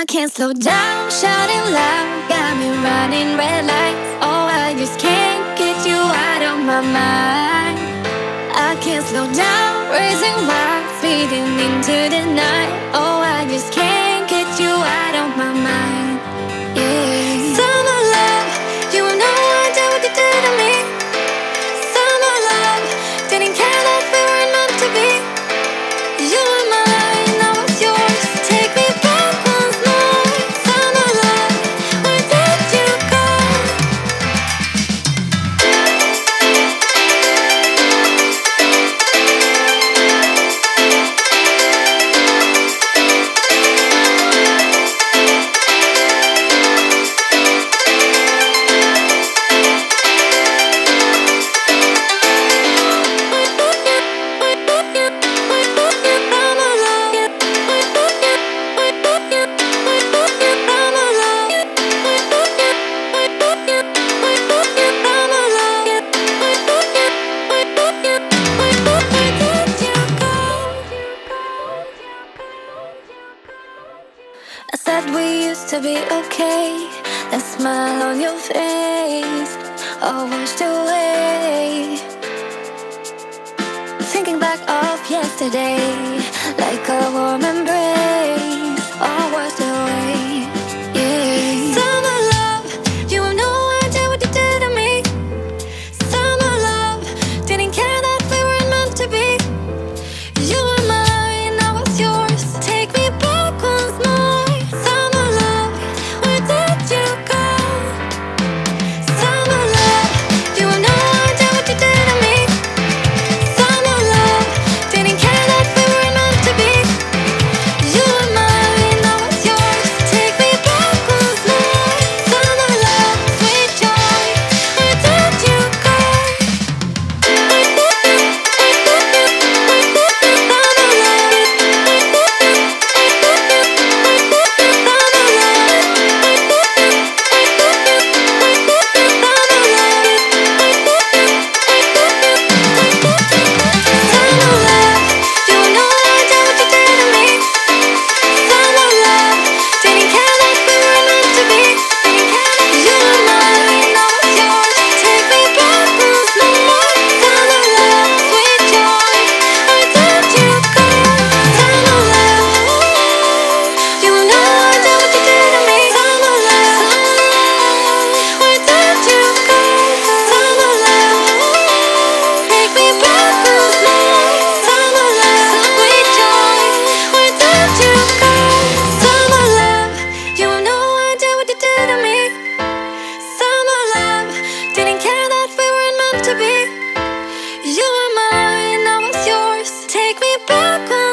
I can't slow down, shouting loud, got me running red lights. Oh, I just can't get you out of my mind. I can't slow down, raising wild, speeding into the night. Oh, I just can't get you out of my mind. Yeah. Summer love, you were no one to what you did to me. Summer love, didn't care that we were meant to be. You were mine, I was yours, take me back. To be okay, that smile on your face, all washed away. Thinking back of yesterday, like a warm embrace, all washed away. Yeah. Summer love, you have no idea what you did to me. Summer love, didn't care that we were meant to be. You were mine, I was yours, take me back once more. Take me back.